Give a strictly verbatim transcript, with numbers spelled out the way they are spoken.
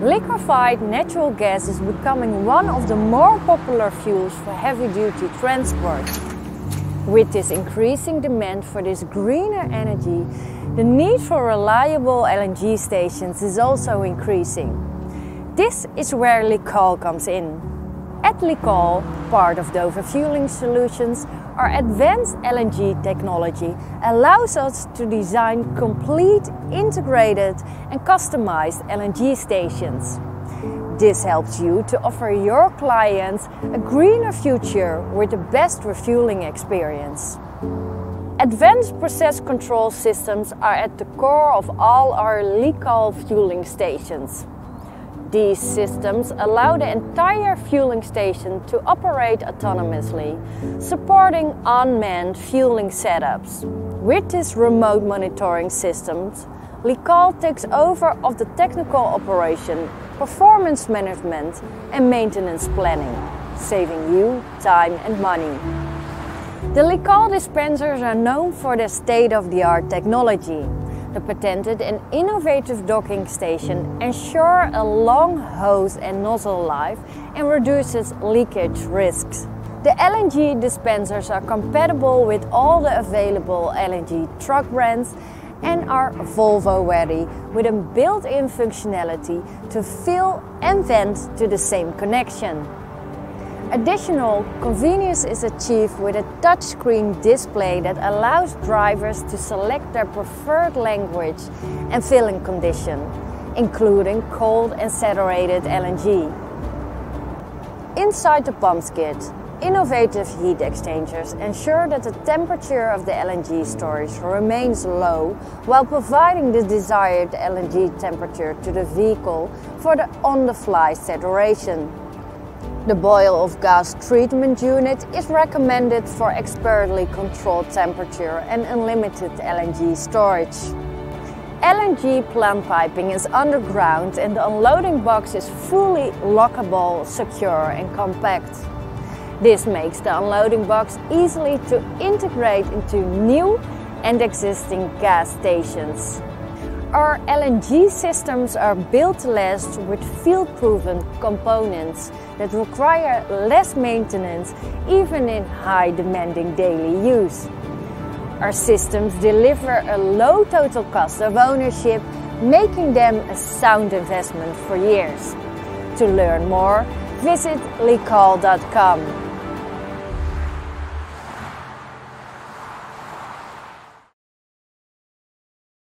Liquefied natural gas is becoming one of the more popular fuels for heavy-duty transport. With this increasing demand for this greener energy, the need for reliable L N G stations is also increasing. This is where LIQAL comes in. At LIQAL, part of Dover Fueling Solutions, our advanced L N G technology allows us to design complete, integrated and customized L N G stations. This helps you to offer your clients a greener future with the best refueling experience. Advanced process control systems are at the core of all our LIQAL fueling stations. These systems allow the entire fueling station to operate autonomously, supporting unmanned fueling setups. With these remote monitoring systems, LIQAL takes over of the technical operation, performance management and maintenance planning, saving you time and money. The LIQAL dispensers are known for their state-of-the-art technology. The patented and innovative docking station ensures a long hose and nozzle life and reduces leakage risks. The L N G dispensers are compatible with all the available L N G truck brands and are Volvo ready with a built-in functionality to fill and vent to the same connection. Additional convenience is achieved with a touchscreen display that allows drivers to select their preferred language and filling condition, including cold and saturated L N G. Inside the pumps kit, innovative heat exchangers ensure that the temperature of the L N G storage remains low while providing the desired L N G temperature to the vehicle for the on-the-fly saturation. The boil off gas treatment unit is recommended for expertly controlled temperature and unlimited L N G storage. L N G plant piping is underground and the unloading box is fully lockable, secure and compact. This makes the unloading box easily to integrate into new and existing gas stations. Our L N G systems are built to last with field-proven components that require less maintenance even in high demanding daily use. Our systems deliver a low total cost of ownership, making them a sound investment for years. To learn more, visit liqal dot com.